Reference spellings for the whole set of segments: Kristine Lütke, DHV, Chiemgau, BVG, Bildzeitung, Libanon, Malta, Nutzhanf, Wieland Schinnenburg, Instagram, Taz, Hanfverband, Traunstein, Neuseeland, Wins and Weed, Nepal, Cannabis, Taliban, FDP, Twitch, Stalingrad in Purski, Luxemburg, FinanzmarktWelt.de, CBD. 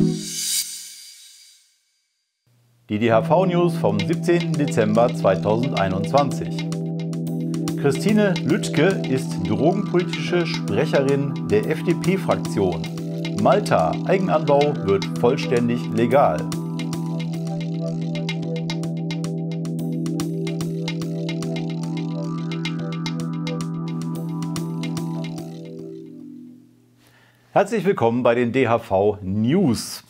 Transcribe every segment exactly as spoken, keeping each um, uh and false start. Die D H V-News vom siebzehnten Dezember zweitausendeinundzwanzig. Kristine Lütke ist drogenpolitische Sprecherin der F D P-Fraktion. Malta, Eigenanbau wird vollständig legal. Herzlich willkommen bei den D H V-News.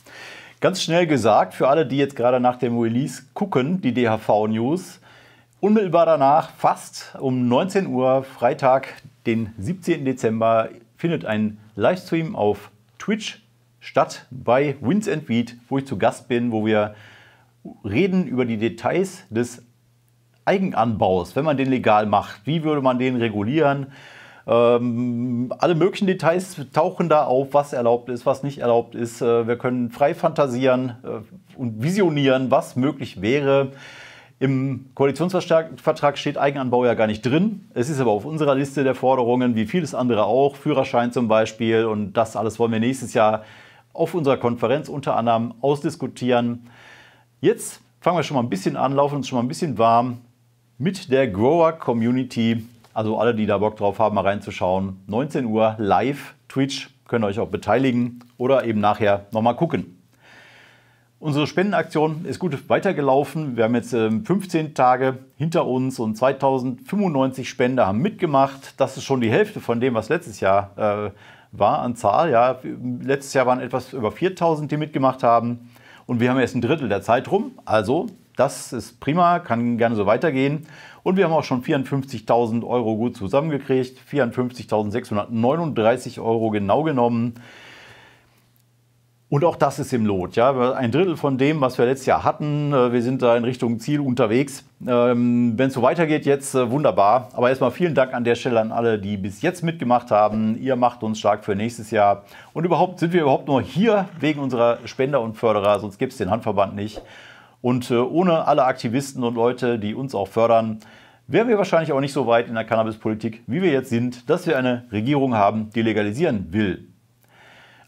Ganz schnell gesagt, für alle, die jetzt gerade nach dem Release gucken, die D H V-News, unmittelbar danach, fast um neunzehn Uhr, Freitag, den siebzehnten Dezember, findet ein Livestream auf Twitch statt bei Wins and Weed, wo ich zu Gast bin, wo wir reden über die Details des Eigenanbaus, wenn man den legal macht, wie würde man den regulieren. Ähm, alle möglichen Details tauchen da auf, was erlaubt ist, was nicht erlaubt ist. Äh, wir können frei fantasieren äh, und visionieren, was möglich wäre. Im Koalitionsvertrag steht Eigenanbau ja gar nicht drin. Es ist aber auf unserer Liste der Forderungen, wie vieles andere auch, Führerschein zum Beispiel. Und das alles wollen wir nächstes Jahr auf unserer Konferenz unter anderem ausdiskutieren. Jetzt fangen wir schon mal ein bisschen an, laufen uns schon mal ein bisschen warm mit der Grower-Community. Also alle, die da Bock drauf haben, mal reinzuschauen. neunzehn Uhr live, Twitch, könnt ihr euch auch beteiligen oder eben nachher nochmal gucken. Unsere Spendenaktion ist gut weitergelaufen. Wir haben jetzt fünfzehn Tage hinter uns und zweitausendfünfundneunzig Spender haben mitgemacht. Das ist schon die Hälfte von dem, was letztes Jahr äh, war an Zahl. Ja, letztes Jahr waren etwas über viertausend, die mitgemacht haben. Und wir haben erst ein Drittel der Zeit rum. Also das ist prima, kann gerne so weitergehen. Und wir haben auch schon vierundfünfzigtausend Euro gut zusammengekriegt, vierundfünfzigtausendsechshundertneununddreißig Euro genau genommen. Und auch das ist im Lot. Ja? Ein Drittel von dem, was wir letztes Jahr hatten. Wir sind da in Richtung Ziel unterwegs. Wenn es so weitergeht jetzt, wunderbar. Aber erstmal vielen Dank an der Stelle an alle, die bis jetzt mitgemacht haben. Ihr macht uns stark für nächstes Jahr. Und überhaupt sind wir überhaupt nur hier wegen unserer Spender und Förderer, sonst gäbe es den Handverband nicht. Und ohne alle Aktivisten und Leute, die uns auch fördern, wären wir wahrscheinlich auch nicht so weit in der Cannabispolitik, wie wir jetzt sind, dass wir eine Regierung haben, die legalisieren will.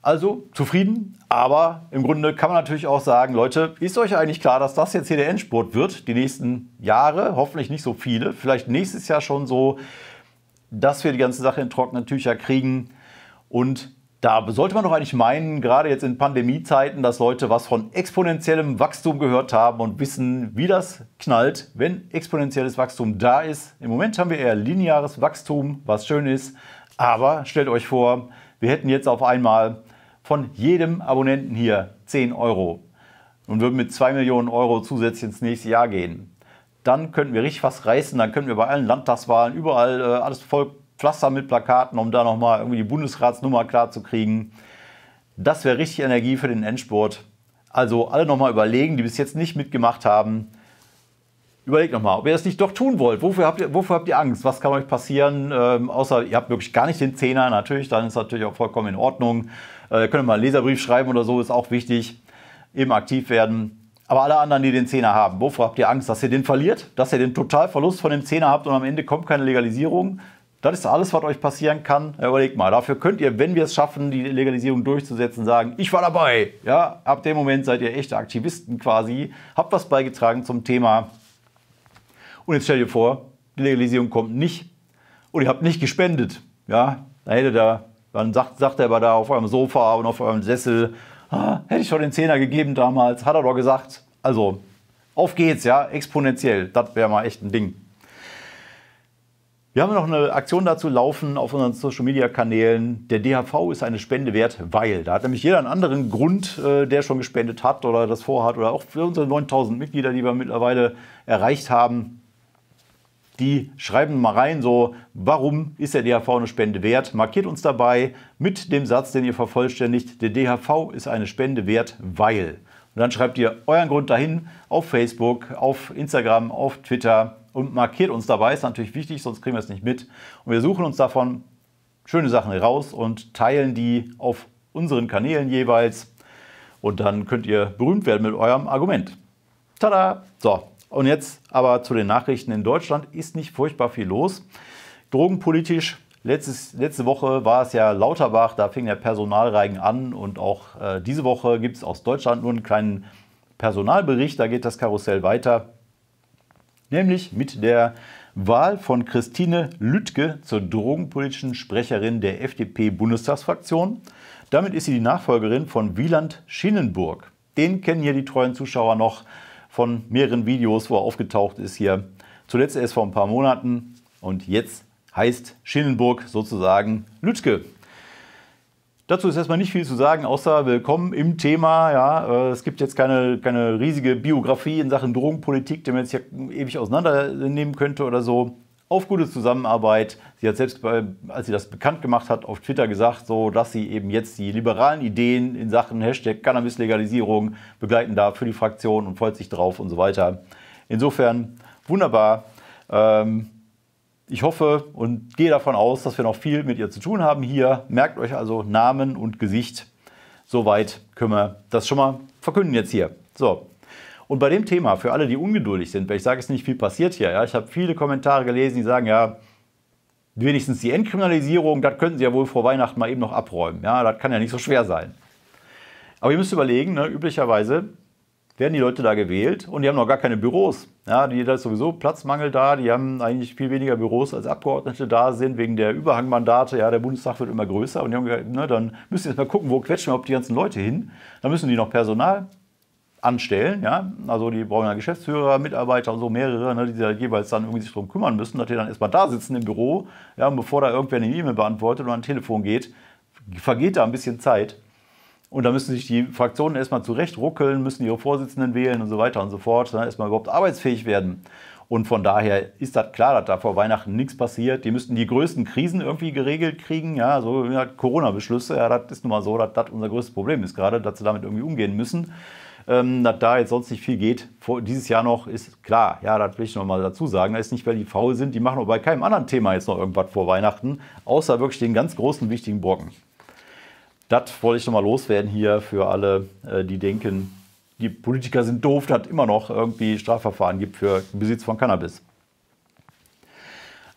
Also zufrieden, aber im Grunde kann man natürlich auch sagen, Leute, ist euch eigentlich klar, dass das jetzt hier der Endspurt wird, die nächsten Jahre, hoffentlich nicht so viele, vielleicht nächstes Jahr schon so, dass wir die ganze Sache in trockenen Tüchern kriegen. Und da sollte man doch eigentlich meinen, gerade jetzt in Pandemiezeiten, dass Leute was von exponentiellem Wachstum gehört haben und wissen, wie das knallt, wenn exponentielles Wachstum da ist. Im Moment haben wir eher lineares Wachstum, was schön ist. Aber stellt euch vor, wir hätten jetzt auf einmal von jedem Abonnenten hier zehn Euro und würden mit zwei Millionen Euro zusätzlich ins nächste Jahr gehen. Dann könnten wir richtig was reißen, dann könnten wir bei allen Landtagswahlen überall äh, alles voll Pflaster mit Plakaten, um da nochmal irgendwie die Bundesratsnummer klar zu kriegen. Das wäre richtig Energie für den Endspurt. Also alle nochmal überlegen, die bis jetzt nicht mitgemacht haben. Überlegt nochmal, ob ihr das nicht doch tun wollt. Wofür habt ihr, wofür habt ihr Angst? Was kann euch passieren? Ähm, außer ihr habt wirklich gar nicht den Zehner, natürlich, dann ist das natürlich auch vollkommen in Ordnung. Äh, könnt ihr mal einen Leserbrief schreiben oder so, ist auch wichtig. Eben aktiv werden. Aber alle anderen, die den Zehner haben, wovor habt ihr Angst? Dass ihr den verliert? Dass ihr den Totalverlust von dem Zehner habt und am Ende kommt keine Legalisierung? Das ist alles, was euch passieren kann. Überlegt mal, dafür könnt ihr, wenn wir es schaffen, die Legalisierung durchzusetzen, sagen, ich war dabei. Ja, ab dem Moment seid ihr echte Aktivisten quasi, habt was beigetragen zum Thema. Und jetzt stellt ihr vor, die Legalisierung kommt nicht und ihr habt nicht gespendet. Ja, da hätte da, dann sagt, sagt er aber da auf eurem Sofa und auf eurem Sessel, ah, hätte ich schon den Zehner gegeben damals, hat er doch gesagt. Also, auf geht's, ja, exponentiell. Das wäre mal echt ein Ding. Wir haben noch eine Aktion dazu laufen auf unseren Social-Media-Kanälen. Der D H V ist eine Spende wert, weil. Da hat nämlich jeder einen anderen Grund, der schon gespendet hat oder das vorhat. Oder auch für unsere neuntausend Mitglieder, die wir mittlerweile erreicht haben. Die schreiben mal rein, so, warum ist der D H V eine Spende wert? Markiert uns dabei mit dem Satz, den ihr vervollständigt. Der D H V ist eine Spende wert, weil. Und dann schreibt ihr euren Grund dahin auf Facebook, auf Instagram, auf Twitter. Und markiert uns dabei, ist natürlich wichtig, sonst kriegen wir es nicht mit. Und wir suchen uns davon schöne Sachen raus und teilen die auf unseren Kanälen jeweils. Und dann könnt ihr berühmt werden mit eurem Argument. Tada! So, und jetzt aber zu den Nachrichten in Deutschland. Ist nicht furchtbar viel los. Drogenpolitisch Letztes, letzte Woche war es ja Lauterbach, da fing der Personalreigen an und auch äh, diese Woche gibt es aus Deutschland nur einen kleinen Personalbericht, da geht das Karussell weiter, nämlich mit der Wahl von Kristine Lütke zur drogenpolitischen Sprecherin der F D P-Bundestagsfraktion. Damit ist sie die Nachfolgerin von Wieland Schinnenburg. Den kennen hier die treuen Zuschauer noch von mehreren Videos, wo er aufgetaucht ist hier. Zuletzt erst vor ein paar Monaten und jetzt heißt Schinnenburg sozusagen Lütke. Dazu ist erstmal nicht viel zu sagen, außer willkommen im Thema. Ja, es gibt jetzt keine, keine riesige Biografie in Sachen Drogenpolitik, die man jetzt hier ewig auseinandernehmen könnte oder so. Auf gute Zusammenarbeit. Sie hat selbst, bei, als sie das bekannt gemacht hat, auf Twitter gesagt, so, dass sie eben jetzt die liberalen Ideen in Sachen Hashtag Cannabis-Legalisierung begleiten darf für die Fraktion und freut sich drauf und so weiter. Insofern wunderbar. Ähm, Ich hoffe und gehe davon aus, dass wir noch viel mit ihr zu tun haben hier. Merkt euch also Namen und Gesicht. Soweit können wir das schon mal verkünden jetzt hier. So. Und bei dem Thema, für alle, die ungeduldig sind, weil ich sage, es ist nicht viel passiert hier. Ja. Ich habe viele Kommentare gelesen, die sagen, ja, wenigstens die Entkriminalisierung, das könnten sie ja wohl vor Weihnachten mal eben noch abräumen. Ja, das kann ja nicht so schwer sein. Aber ihr müsst überlegen, ne, üblicherweise werden die Leute da gewählt und die haben noch gar keine Büros. Ja, die, da ist sowieso Platzmangel da, die haben eigentlich viel weniger Büros als Abgeordnete da sind, wegen der Überhangmandate, ja, der Bundestag wird immer größer und die haben gesagt, ne, dann müssen wir jetzt mal gucken, wo quetschen wir überhaupt die ganzen Leute hin. Dann müssen die noch Personal anstellen, ja, also die brauchen ja Geschäftsführer, Mitarbeiter und so mehrere, ne, die sich halt jeweils dann irgendwie sich darum kümmern müssen, dass die dann erstmal da sitzen im Büro, ja, und bevor da irgendwer eine E-Mail beantwortet oder ein Telefon geht, vergeht da ein bisschen Zeit. Und da müssen sich die Fraktionen erstmal zurecht ruckeln, müssen ihre Vorsitzenden wählen und so weiter und so fort, dann erstmal überhaupt arbeitsfähig werden. Und von daher ist das klar, dass da vor Weihnachten nichts passiert. Die müssten die größten Krisen irgendwie geregelt kriegen. Ja, so ja, Corona-Beschlüsse, ja, das ist nun mal so, dass das unser größtes Problem ist gerade, dass sie damit irgendwie umgehen müssen. Ähm, dass da jetzt sonst nicht viel geht, vor, dieses Jahr noch, ist klar. Ja, das will ich nochmal dazu sagen. Das ist nicht, weil die faul sind, die machen auch bei keinem anderen Thema jetzt noch irgendwas vor Weihnachten, außer wirklich den ganz großen, wichtigen Brocken. Das wollte ich nochmal loswerden hier für alle, die denken, die Politiker sind doof, dass es immer noch irgendwie Strafverfahren gibt für Besitz von Cannabis.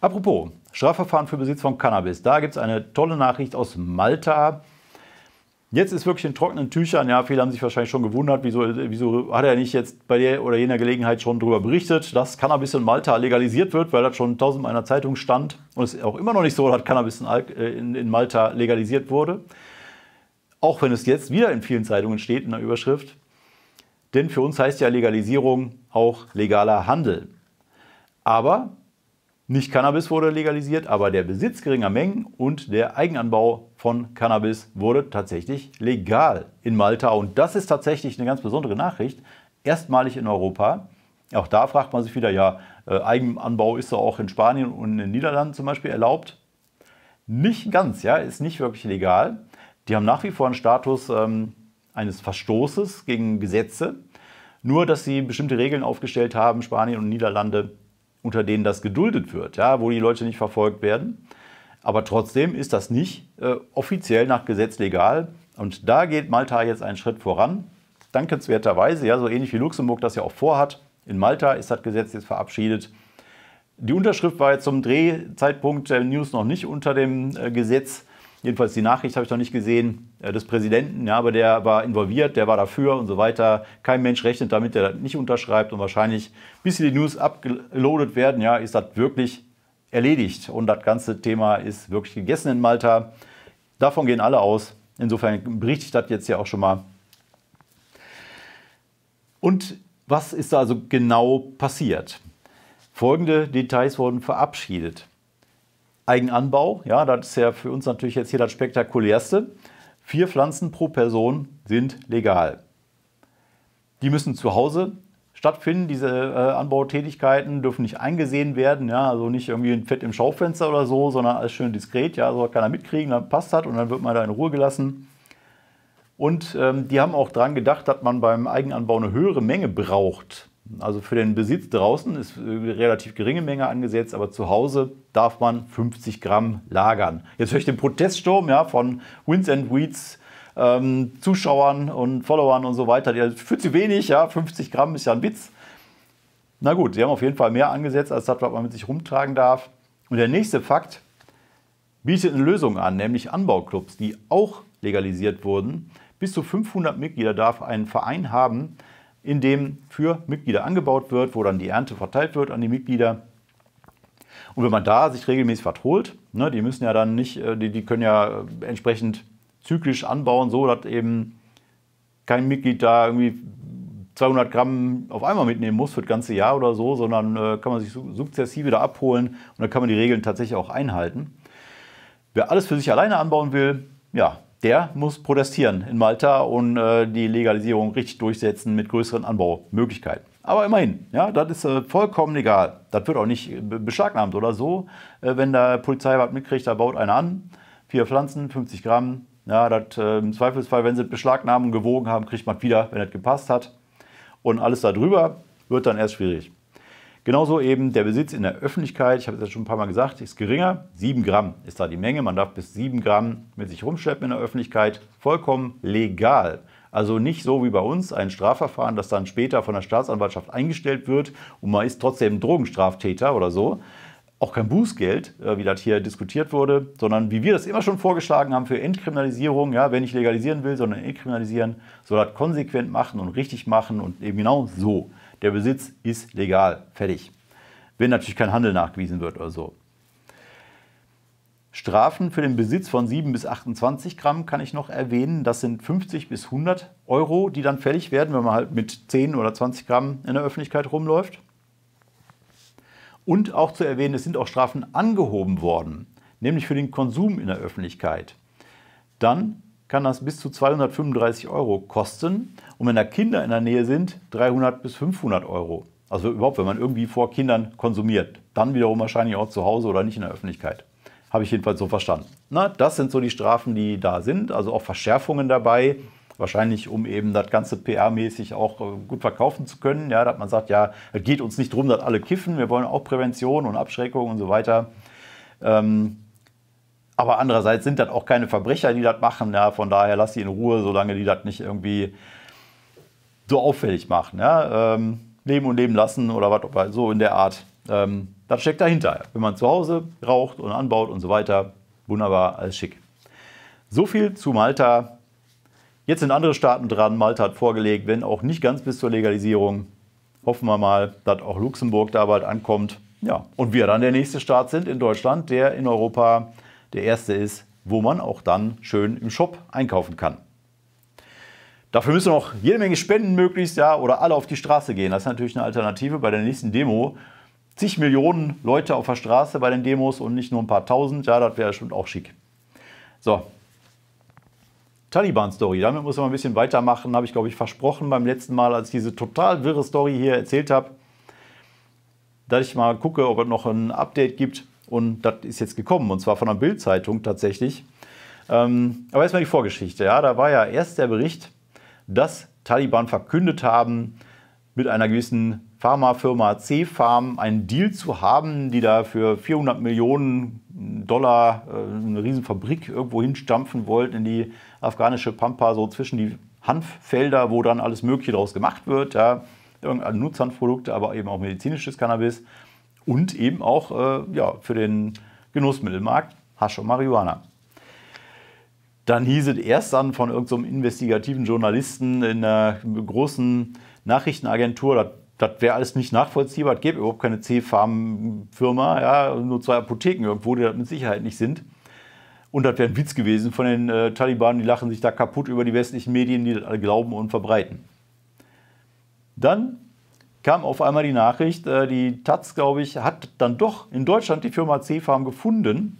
Apropos, Strafverfahren für Besitz von Cannabis. Da gibt es eine tolle Nachricht aus Malta. Jetzt ist wirklich in trockenen Tüchern. Ja, viele haben sich wahrscheinlich schon gewundert, wieso, wieso hat er nicht jetzt bei der oder jener Gelegenheit schon darüber berichtet, dass Cannabis in Malta legalisiert wird, weil das schon tausendmal in einer Zeitung stand. Und es ist auch immer noch nicht so, dass Cannabis in, in, in Malta legalisiert wurde. Auch wenn es jetzt wieder in vielen Zeitungen steht, in der Überschrift. Denn für uns heißt ja Legalisierung auch legaler Handel. Aber nicht Cannabis wurde legalisiert, aber der Besitz geringer Mengen und der Eigenanbau von Cannabis wurde tatsächlich legal in Malta. Und das ist tatsächlich eine ganz besondere Nachricht. Erstmalig in Europa. Auch da fragt man sich wieder, ja, Eigenanbau ist ja auch in Spanien und in den Niederlanden zum Beispiel erlaubt. Nicht ganz, ja, ist nicht wirklich legal. Die haben nach wie vor einen Status ähm, eines Verstoßes gegen Gesetze, nur dass sie bestimmte Regeln aufgestellt haben, Spanien und Niederlande, unter denen das geduldet wird, ja, wo die Leute nicht verfolgt werden. Aber trotzdem ist das nicht äh, offiziell nach Gesetz legal. Und da geht Malta jetzt einen Schritt voran, dankenswerterweise, ja, so ähnlich wie Luxemburg das ja auch vorhat. In Malta ist das Gesetz jetzt verabschiedet. Die Unterschrift war jetzt zum Drehzeitpunkt der News noch nicht unter dem äh, Gesetz. Jedenfalls die Nachricht habe ich noch nicht gesehen, des Präsidenten, ja, aber der war involviert, der war dafür und so weiter. Kein Mensch rechnet damit, der das nicht unterschreibt und wahrscheinlich, bis die News abgeloadet werden, ja, ist das wirklich erledigt. Und das ganze Thema ist wirklich gegessen in Malta. Davon gehen alle aus. Insofern berichte ich das jetzt ja auch schon mal. Und was ist da also genau passiert? Folgende Details wurden verabschiedet. Eigenanbau, ja, das ist ja für uns natürlich jetzt hier das Spektakulärste. Vier Pflanzen pro Person sind legal. Die müssen zu Hause stattfinden, diese äh, Anbautätigkeiten dürfen nicht eingesehen werden, ja, also nicht irgendwie ein Fett im Schaufenster oder so, sondern alles schön diskret, ja, also kann er mitkriegen, dann passt das und dann wird man da in Ruhe gelassen. Und ähm, die haben auch daran gedacht, dass man beim Eigenanbau eine höhere Menge braucht. Also für den Besitz draußen ist eine relativ geringe Menge angesetzt, aber zu Hause darf man fünfzig Gramm lagern. Jetzt höre ich den Proteststurm, ja, von Wins and Weeds ähm, Zuschauern und Followern und so weiter. Die fühlt sich wenig, ja, fünfzig Gramm ist ja ein Witz. Na gut, sie haben auf jeden Fall mehr angesetzt, als das, was man mit sich rumtragen darf. Und der nächste Fakt, bietet eine Lösung an, nämlich Anbauclubs, die auch legalisiert wurden. Bis zu fünfhundert Mitglieder darf ein Verein haben, in dem für Mitglieder angebaut wird, wo dann die Ernte verteilt wird an die Mitglieder. Und wenn man da sich regelmäßig was holt, ne, die müssen ja dann nicht, die, die können ja entsprechend zyklisch anbauen, so dass eben kein Mitglied da irgendwie zweihundert Gramm auf einmal mitnehmen muss für das ganze Jahr oder so, sondern äh, kann man sich sukzessive da abholen und dann kann man die Regeln tatsächlich auch einhalten. Wer alles für sich alleine anbauen will, ja, der muss protestieren in Malta und äh, die Legalisierung richtig durchsetzen mit größeren Anbaumöglichkeiten. Aber immerhin, ja, das ist äh, vollkommen legal. Das wird auch nicht beschlagnahmt oder so. Äh, wenn der Polizei was mitkriegt, da baut einer an, vier Pflanzen, fünfzig Gramm. Ja, das, äh, im Zweifelsfall, wenn sie beschlagnahmen und gewogen haben, kriegt man wieder, wenn das gepasst hat. Und alles darüber wird dann erst schwierig. Genauso eben der Besitz in der Öffentlichkeit, ich habe es ja schon ein paar Mal gesagt, ist geringer. sieben Gramm ist da die Menge. Man darf bis sieben Gramm mit sich rumschleppen in der Öffentlichkeit. Vollkommen legal. Also nicht so wie bei uns ein Strafverfahren, das dann später von der Staatsanwaltschaft eingestellt wird und man ist trotzdem Drogenstraftäter oder so. Auch kein Bußgeld, wie das hier diskutiert wurde, sondern wie wir das immer schon vorgeschlagen haben für Entkriminalisierung, ja, wer nicht legalisieren will, sondern entkriminalisieren, soll das konsequent machen und richtig machen und eben genau so. Der Besitz ist legal, fertig. Wenn natürlich kein Handel nachgewiesen wird oder so. Strafen für den Besitz von sieben bis achtundzwanzig Gramm kann ich noch erwähnen. Das sind fünfzig bis hundert Euro, die dann fällig werden, wenn man halt mit zehn oder zwanzig Gramm in der Öffentlichkeit rumläuft. Und auch zu erwähnen, es sind auch Strafen angehoben worden, nämlich für den Konsum in der Öffentlichkeit. Dann kann das bis zu zweihundertfünfunddreißig Euro kosten und wenn da Kinder in der Nähe sind, dreihundert bis fünfhundert Euro. Also überhaupt, wenn man irgendwie vor Kindern konsumiert, dann wiederum wahrscheinlich auch zu Hause oder nicht in der Öffentlichkeit. Habe ich jedenfalls so verstanden. Na, das sind so die Strafen, die da sind, also auch Verschärfungen dabei. Wahrscheinlich, um eben das Ganze P R-mäßig auch gut verkaufen zu können. Ja, dass man sagt, ja, es geht uns nicht darum, dass alle kiffen. Wir wollen auch Prävention und Abschreckung und so weiter. Ähm, aber andererseits sind das auch keine Verbrecher, die das machen. Ja, von daher lass die in Ruhe, solange die das nicht irgendwie so auffällig machen. Ja, ähm, leben und leben lassen oder was, so in der Art. Ähm, das steckt dahinter. Wenn man zu Hause raucht und anbaut und so weiter, wunderbar, alles schick. So viel zu Malta. Jetzt sind andere Staaten dran, Malta hat vorgelegt, wenn auch nicht ganz bis zur Legalisierung. Hoffen wir mal, dass auch Luxemburg da bald ankommt. Ja, und wir dann der nächste Staat sind in Deutschland, der in Europa der erste ist, wo man auch dann schön im Shop einkaufen kann. Dafür müssen noch jede Menge Spenden möglichst, ja, oder alle auf die Straße gehen. Das ist natürlich eine Alternative bei der nächsten Demo. Zig Millionen Leute auf der Straße bei den Demos und nicht nur ein paar Tausend. Ja, das wäre schon auch schick. So. Taliban-Story, damit muss man ein bisschen weitermachen, habe ich, glaube ich, versprochen beim letzten Mal, als ich diese total wirre Story hier erzählt habe, dass ich mal gucke, ob es noch ein Update gibt und das ist jetzt gekommen und zwar von der Bildzeitung tatsächlich. Ähm, aber erstmal die Vorgeschichte, ja, da war ja erst der Bericht, dass Taliban verkündet haben, mit einer gewissen Pharmafirma C Farm einen Deal zu haben, die da für vierhundert Millionen Dollar eine riesen Fabrik irgendwo hinstampfen wollten in die afghanische Pampa, so zwischen die Hanffelder, wo dann alles Mögliche draus gemacht wird. Ja, irgendein Nutzhanfprodukte, aber eben auch medizinisches Cannabis und eben auch äh, ja, für den Genussmittelmarkt Hasch und Marihuana. Dann hieß es erst dann von irgendeinem so investigativen Journalisten in einer großen Nachrichtenagentur, das, das wäre alles nicht nachvollziehbar, es gäbe überhaupt keine C Farm-Firma, ja, nur zwei Apotheken irgendwo, die das mit Sicherheit nicht sind. Und das wäre ein Witz gewesen von den äh, Taliban, die lachen sich da kaputt über die westlichen Medien, die das alle glauben und verbreiten. Dann kam auf einmal die Nachricht, äh, die Taz, glaube ich, hat dann doch in Deutschland die Firma C Farm gefunden,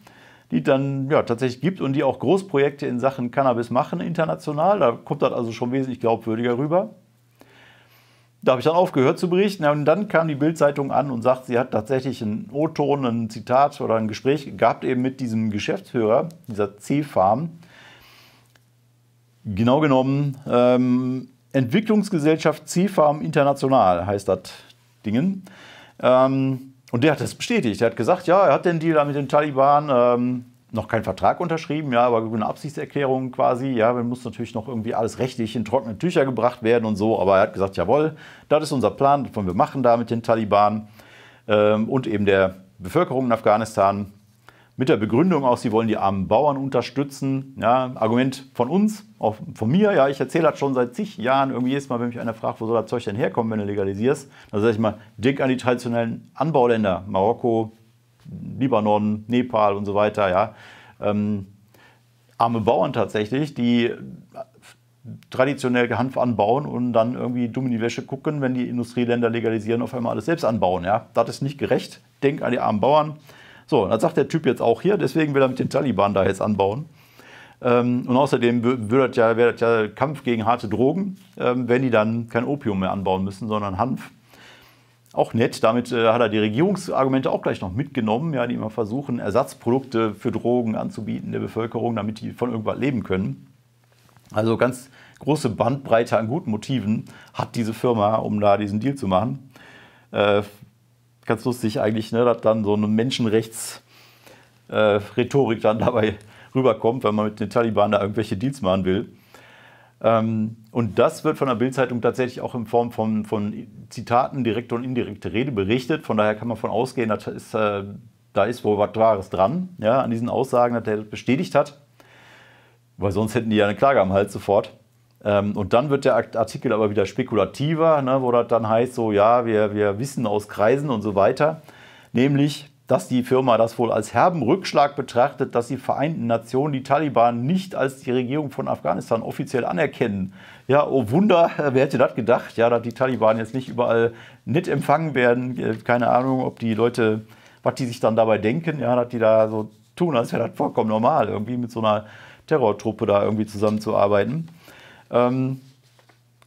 die dann ja, tatsächlich gibt und die auch Großprojekte in Sachen Cannabis machen international. Da kommt das also schon wesentlich glaubwürdiger rüber. Da habe ich dann aufgehört zu berichten und dann kam die Bildzeitung an und sagt, sie hat tatsächlich einen O-Ton, ein Zitat oder ein Gespräch gehabt eben mit diesem Geschäftsführer, dieser C Farm. Genau genommen, ähm, Entwicklungsgesellschaft C Farm International heißt das Dingen. Ähm, und der hat das bestätigt, der hat gesagt, ja, er hat den Deal mit den Taliban, ähm, noch keinen Vertrag unterschrieben, ja, aber eine Absichtserklärung quasi, ja, dann muss natürlich noch irgendwie alles rechtlich in trockene Tücher gebracht werden und so, aber er hat gesagt, jawohl, das ist unser Plan, das wollen wir machen da mit den Taliban ähm, und eben der Bevölkerung in Afghanistan, mit der Begründung auch, sie wollen die armen Bauern unterstützen. Ja, Argument von uns, auch von mir. Ja, ich erzähle das schon seit zig Jahren. Irgendwie jedes Mal, wenn mich einer fragt, wo soll das Zeug denn herkommen, wenn du legalisierst, dann sage ich mal, denk an die traditionellen Anbauländer. Marokko, Libanon, Nepal und so weiter. Ja. Ähm, arme Bauern tatsächlich, die traditionell Hanf anbauen und dann irgendwie dumm in die Wäsche gucken, wenn die Industrieländer legalisieren, auf einmal alles selbst anbauen. Ja? Das ist nicht gerecht. Denk an die armen Bauern. So, das sagt der Typ jetzt auch hier, deswegen will er mit den Taliban da jetzt anbauen. Ähm, und außerdem wäre das, ja, wär das ja Kampf gegen harte Drogen, ähm, wenn die dann kein Opium mehr anbauen müssen, sondern Hanf. Auch nett, damit äh, hat er die Regierungsargumente auch gleich noch mitgenommen, ja, die immer versuchen, Ersatzprodukte für Drogen anzubieten der Bevölkerung, damit die von irgendwas leben können. Also ganz große Bandbreite an guten Motiven hat diese Firma, um da diesen Deal zu machen. Äh, ganz lustig eigentlich, ne, dass dann so eine Menschenrechtsrhetorik äh, dann dabei rüberkommt, wenn man mit den Taliban da irgendwelche Deals machen will. Ähm, und das wird von der Bildzeitung tatsächlich auch in Form von, von Zitaten, direkte und indirekte Rede berichtet. Von daher kann man davon ausgehen, dass ist, äh, da ist wohl was Wahres dran, ja, an diesen Aussagen, dass der das bestätigt hat. Weil sonst hätten die ja eine Klage am Hals sofort. Und dann wird der Artikel aber wieder spekulativer, ne, wo das dann heißt, so ja, wir, wir wissen aus Kreisen und so weiter, nämlich, dass die Firma das wohl als herben Rückschlag betrachtet, dass die Vereinten Nationen die Taliban nicht als die Regierung von Afghanistan offiziell anerkennen. Ja, oh Wunder, wer hätte das gedacht, ja, dass die Taliban jetzt nicht überall nett empfangen werden, keine Ahnung, ob die Leute, was die sich dann dabei denken, ja, dass die da so tun, als wäre das vollkommen normal, irgendwie mit so einer Terrortruppe da irgendwie zusammenzuarbeiten. Ähm,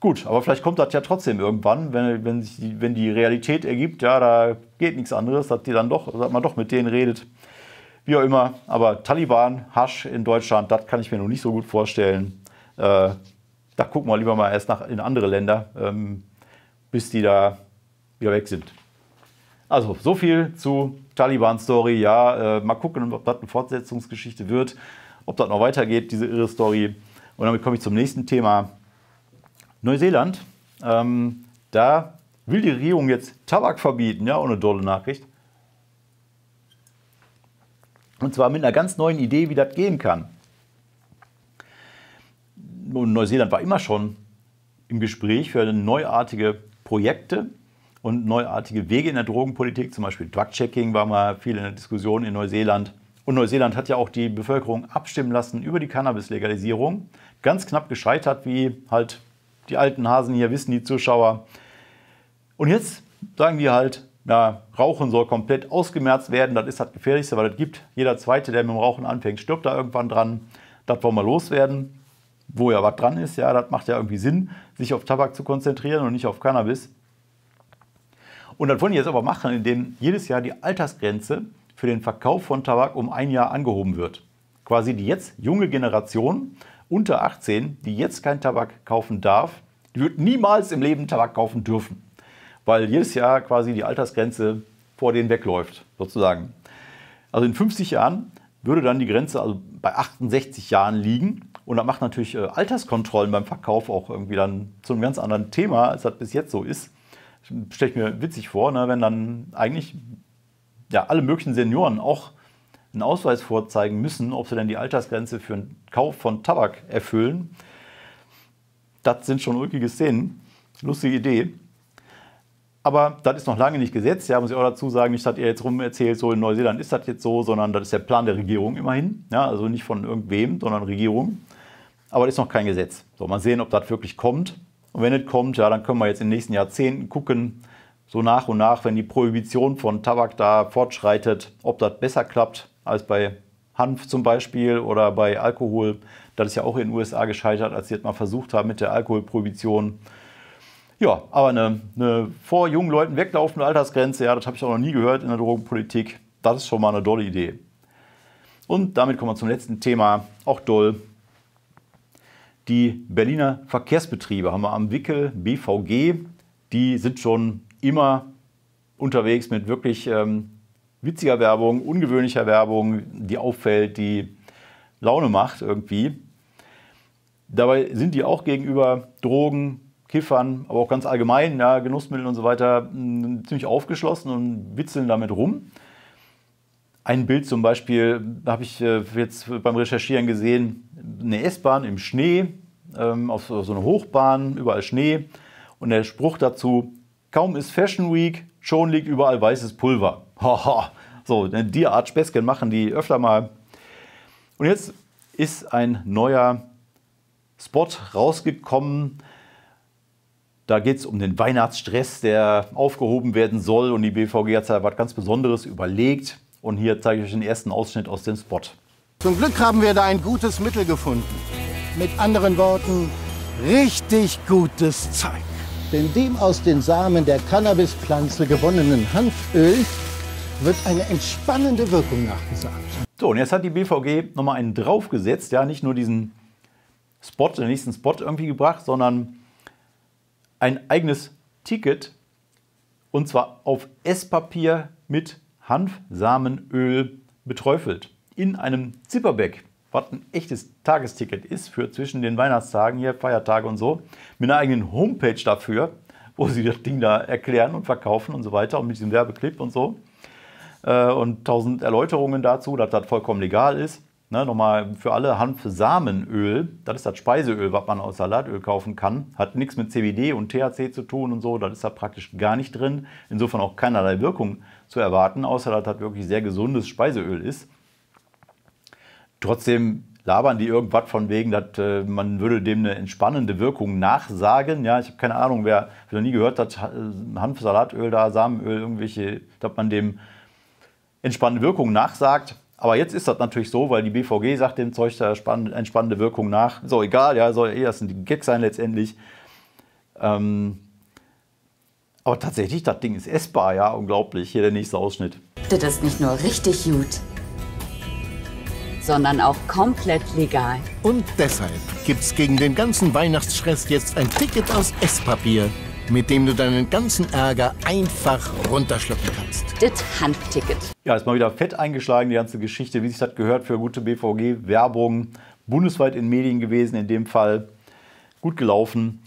gut, aber vielleicht kommt das ja trotzdem irgendwann, wenn, wenn, sich die, wenn die Realität ergibt, ja, da geht nichts anderes, dass, die dann doch, dass man doch mit denen redet, wie auch immer. Aber Taliban, Hasch in Deutschland, das kann ich mir noch nicht so gut vorstellen. Äh, da gucken wir lieber mal erst nach, in andere Länder, ähm, bis die da wieder weg sind. Also, so viel zu Taliban-Story. Ja, äh, mal gucken, ob das eine Fortsetzungsgeschichte wird, ob das noch weitergeht, diese irre Story. Und damit komme ich zum nächsten Thema. Neuseeland, ähm, da will die Regierung jetzt Tabak verbieten, ja, auch eine dolle Nachricht. Und zwar mit einer ganz neuen Idee, wie das gehen kann. Und Neuseeland war immer schon im Gespräch für neuartige Projekte und neuartige Wege in der Drogenpolitik, zum Beispiel Drug-Checking war mal viel in der Diskussion in Neuseeland. Und Neuseeland hat ja auch die Bevölkerung abstimmen lassen über die Cannabis-Legalisierung. Ganz knapp gescheitert, wie halt die alten Hasen hier wissen, die Zuschauer. Und jetzt sagen die halt, na, Rauchen soll komplett ausgemerzt werden. Das ist das Gefährlichste, weil das gibt. Jeder Zweite, der mit dem Rauchen anfängt, stirbt da irgendwann dran. Das wollen wir loswerden. Wo ja was dran ist, ja, das macht ja irgendwie Sinn, sich auf Tabak zu konzentrieren und nicht auf Cannabis. Und das wollen die jetzt aber machen, indem jedes Jahr die Altersgrenze für den Verkauf von Tabak um ein Jahr angehoben wird. Quasi die jetzt junge Generation unter achtzehn, die jetzt keinen Tabak kaufen darf, die wird niemals im Leben Tabak kaufen dürfen, weil jedes Jahr quasi die Altersgrenze vor denen wegläuft, sozusagen. Also in fünfzig Jahren würde dann die Grenze also bei achtundsechzig Jahren liegen und das macht natürlich äh, Alterskontrollen beim Verkauf auch irgendwie dann zu einem ganz anderen Thema, als das bis jetzt so ist. Stelle ich mir witzig vor, ne, wenn dann eigentlich ja, alle möglichen Senioren auch einen Ausweis vorzeigen müssen, ob sie denn die Altersgrenze für den Kauf von Tabak erfüllen. Das sind schon ulkige Szenen. Lustige Idee. Aber das ist noch lange nicht Gesetz. Ja, muss ich auch dazu sagen, nicht, dass ihr jetzt rum erzählt, so in Neuseeland ist das jetzt so, sondern das ist der Plan der Regierung immerhin. Ja, also nicht von irgendwem, sondern Regierung. Aber das ist noch kein Gesetz. So, mal sehen, ob das wirklich kommt. Und wenn es kommt, ja, dann können wir jetzt in den nächsten Jahrzehnten gucken, so nach und nach, wenn die Prohibition von Tabak da fortschreitet, ob das besser klappt als bei Hanf zum Beispiel oder bei Alkohol. Das ist ja auch in den U S A gescheitert, als sie jetzt mal versucht haben mit der Alkoholprohibition. Ja, aber eine, eine vor jungen Leuten weglaufende Altersgrenze, ja, das habe ich auch noch nie gehört in der Drogenpolitik. Das ist schon mal eine dolle Idee. Und damit kommen wir zum letzten Thema, auch doll. Die Berliner Verkehrsbetriebe haben wir am Wickel, B V G, die sind schon immer unterwegs mit wirklich ähm, witziger Werbung, ungewöhnlicher Werbung, die auffällt, die Laune macht irgendwie. Dabei sind die auch gegenüber Drogen, Kiffern, aber auch ganz allgemein, ja, Genussmitteln und so weiter, mh, ziemlich aufgeschlossen und witzeln damit rum. Ein Bild zum Beispiel habe ich jetzt beim Recherchieren gesehen, eine S-Bahn im Schnee, auf so eine Hochbahn, überall Schnee. Und der Spruch dazu, kaum ist Fashion Week, schon liegt überall weißes Pulver. Haha, so, die Art Späßchen machen die öfter mal. Und jetzt ist ein neuer Spot rausgekommen. Da geht es um den Weihnachtsstress, der aufgehoben werden soll. Und die B V G hat sich was ganz Besonderes überlegt. Und hier zeige ich euch den ersten Ausschnitt aus dem Spot. Zum Glück haben wir da ein gutes Mittel gefunden. Mit anderen Worten, richtig gutes Zeug. Denn dem aus den Samen der Cannabispflanze gewonnenen Hanföl wird eine entspannende Wirkung nachgesagt. So, und jetzt hat die B V G nochmal einen draufgesetzt. Ja, nicht nur diesen Spot, den nächsten Spot irgendwie gebracht, sondern ein eigenes Ticket. Und zwar auf Esspapier mit Hanfsamenöl beträufelt. In einem Zipperbag, was ein echtes Tagesticket ist für zwischen den Weihnachtstagen, hier Feiertage und so, mit einer eigenen Homepage dafür, wo sie das Ding da erklären und verkaufen und so weiter und mit diesem Werbeclip und so. Und tausend Erläuterungen dazu, dass das vollkommen legal ist. Ne, nochmal für alle, Hanfsamenöl, das ist das Speiseöl, was man aus Salatöl kaufen kann. Hat nichts mit C B D und T H C zu tun und so, das ist da praktisch gar nicht drin. Insofern auch keinerlei Wirkung zu erwarten, außer dass das wirklich sehr gesundes Speiseöl ist. Trotzdem labern die irgendwas von wegen, dass äh, man würde dem eine entspannende Wirkung nachsagen. Ja, ich habe keine Ahnung, wer, wer noch nie gehört hat, Hanfsalatöl da, Samenöl, irgendwelche, dass man dem entspannende Wirkung nachsagt. Aber jetzt ist das natürlich so, weil die B V G sagt dem Zeug da entspannende Wirkung nach. So, egal, ja, soll eh das ein Gag sein letztendlich. Ähm, aber tatsächlich, das Ding ist essbar, ja, unglaublich. Hier der nächste Ausschnitt. Das ist nicht nur richtig gut, sondern auch komplett legal. Und deshalb gibt's gegen den ganzen Weihnachtsstress jetzt ein Ticket aus Esspapier, mit dem du deinen ganzen Ärger einfach runterschlucken kannst. Das Hanfticket. Ja, ist mal wieder fett eingeschlagen, die ganze Geschichte, wie sich das gehört für gute B V G-Werbung. Bundesweit in Medien gewesen, in dem Fall. Gut gelaufen.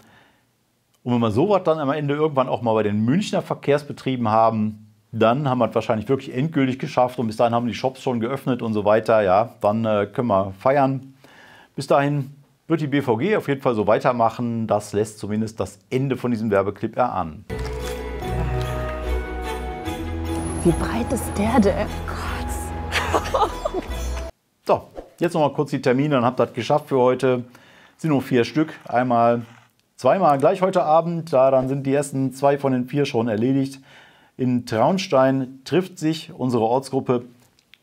Und wenn wir sowas dann am Ende irgendwann auch mal bei den Münchner Verkehrsbetrieben haben, dann haben wir es wahrscheinlich wirklich endgültig geschafft. Und bis dahin haben die Shops schon geöffnet und so weiter. Ja, dann äh, können wir feiern. Bis dahin wird die B V G auf jeden Fall so weitermachen. Das lässt zumindest das Ende von diesem Werbeclip erahnen. Wie breit ist der denn? Gott. So, jetzt noch mal kurz die Termine, dann habt ihr das geschafft für heute. Es sind nur vier Stück, einmal, zweimal gleich heute Abend. Da dann sind die ersten zwei von den vier schon erledigt. In Traunstein trifft sich unsere Ortsgruppe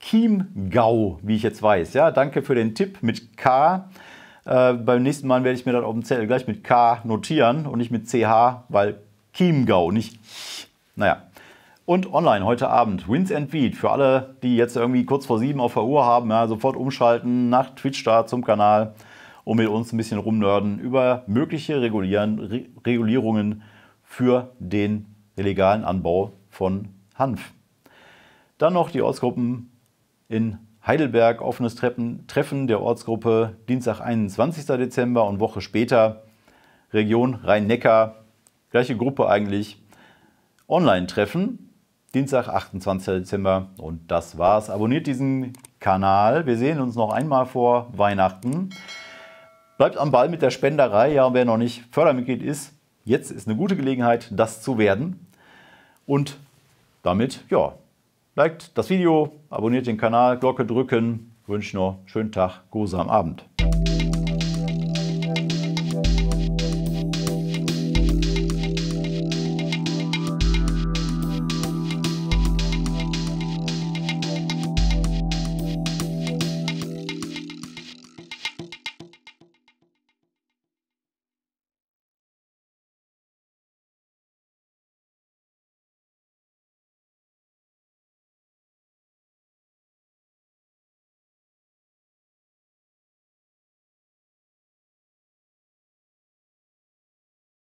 Chiemgau, wie ich jetzt weiß. Ja, danke für den Tipp mit K. Äh, beim nächsten Mal werde ich mir das auf dem Zettel gleich mit K notieren und nicht mit C H, weil Chiemgau, nicht naja. Und online heute Abend, Wins and Weed, für alle, die jetzt irgendwie kurz vor sieben auf der Uhr haben, ja, sofort umschalten, nach Twitch da zum Kanal und mit uns ein bisschen rumnörden über mögliche Regulieren, Re Regulierungen für den illegalen Anbau von Hanf. Dann noch die Ortsgruppen in Heidelberg, offenes Treppen, Treffen der Ortsgruppe, Dienstag, einundzwanzigsten Dezember und Woche später, Region Rhein Neckar, gleiche Gruppe eigentlich, Online-Treffen, Dienstag, achtundzwanzigsten Dezember und das war's. Abonniert diesen Kanal, wir sehen uns noch einmal vor Weihnachten. Bleibt am Ball mit der Spenderei, ja, und wer noch nicht Fördermitglied ist, jetzt ist eine gute Gelegenheit, das zu werden. Und damit, ja, liked das Video, abonniert den Kanal, Glocke drücken, wünsche noch einen schönen Tag, guten Abend.